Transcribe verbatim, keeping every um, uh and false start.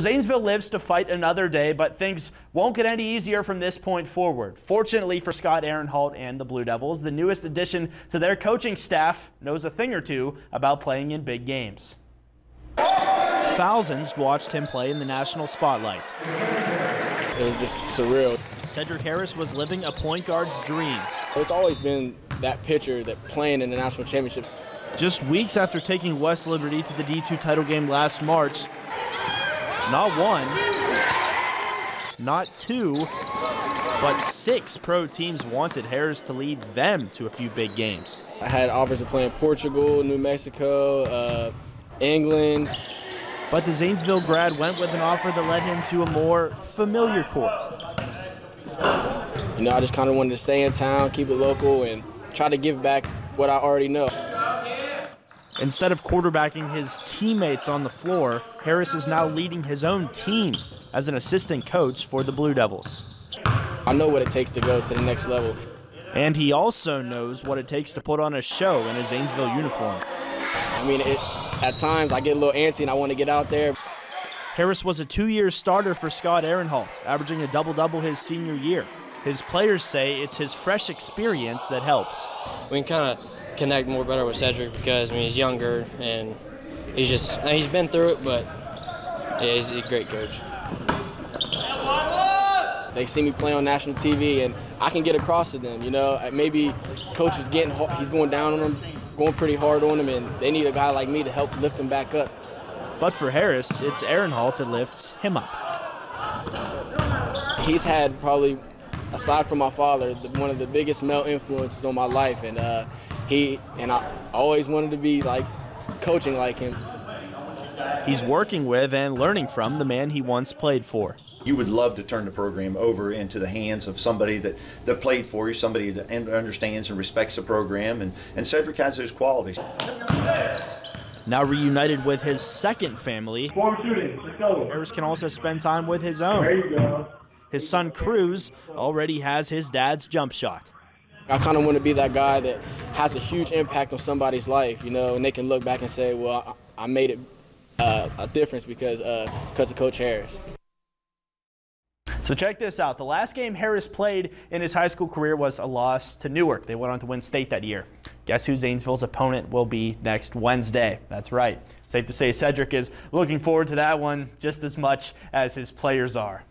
Zanesville lives to fight another day, but things won't get any easier from this point forward. Fortunately for Scott Aronhalt and the Blue Devils, the newest addition to their coaching staff knows a thing or two about playing in big games. Thousands watched him play in the national spotlight. It was just surreal. Cedric Harris was living a point guard's dream. It's always been that pitcher that playing in the national championship. Just weeks after taking West Liberty to the D two title game last March, not one, not two, but six pro teams wanted Harris to lead them to a few big games. I had offers of playing Portugal, New Mexico, uh, England. But the Zanesville grad went with an offer that led him to a more familiar court. You know, I just kind of wanted to stay in town, keep it local, and try to give back what I already know. Instead of quarterbacking his teammates on the floor, Harris is now leading his own team as an assistant coach for the Blue Devils. I know what it takes to go to the next level. And he also knows what it takes to put on a show in a Zanesville uniform. I mean, it, at times I get a little antsy and I want to get out there. Harris was a two-year starter for Scott Aronhalt, averaging a double-double his senior year. His players say it's his fresh experience that helps. We can kind of connect more better with Cedric because, I mean, he's younger and he's just, I mean, he's been through it, but yeah, he's a great coach. They see me play on national T V and I can get across to them, you know. Maybe coach is getting, he's going down on them, going pretty hard on them, and they need a guy like me to help lift them back up. But for Harris, it's Aronhalt that lifts him up. He's had probably, aside from my father, the, one of the biggest male influences on my life, and uh, he and I always wanted to be like coaching like him. He's working with and learning from the man he once played for. You would love to turn the program over into the hands of somebody that, that played for you, somebody that understands and respects the program, and, and Cedric has those qualities. Now reunited with his second family, Harris can also spend time with his own. There you go. His son Cruz already has his dad's jump shot. I kind of want to be that guy that has a huge impact on somebody's life, you know, and they can look back and say, well, I, I made it uh, a difference because, uh, because of Coach Harris. So check this out. The last game Harris played in his high school career was a loss to Newark. They went on to win state that year. Guess who Zanesville's opponent will be next Wednesday? That's right. Safe to say Cedric is looking forward to that one just as much as his players are.